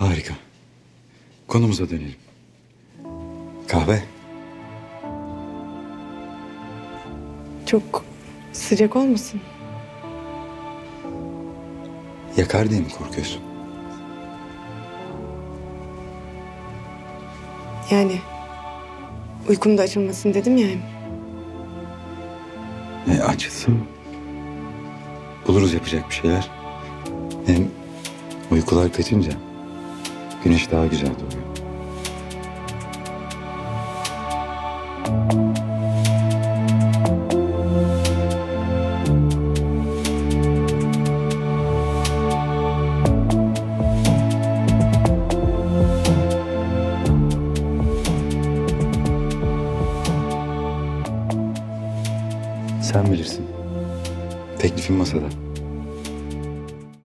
Harika. Konumuza dönelim. Kahve. Çok sıcak olmasın? Yakar diye mi korkuyorsun? Yani uykum da açılmasın dedim ya. Açılsın. Buluruz yapacak bir şeyler. Hem uykular kaçınca güneş daha güzel doğuyor. Sen bilirsin. Teklifim masada.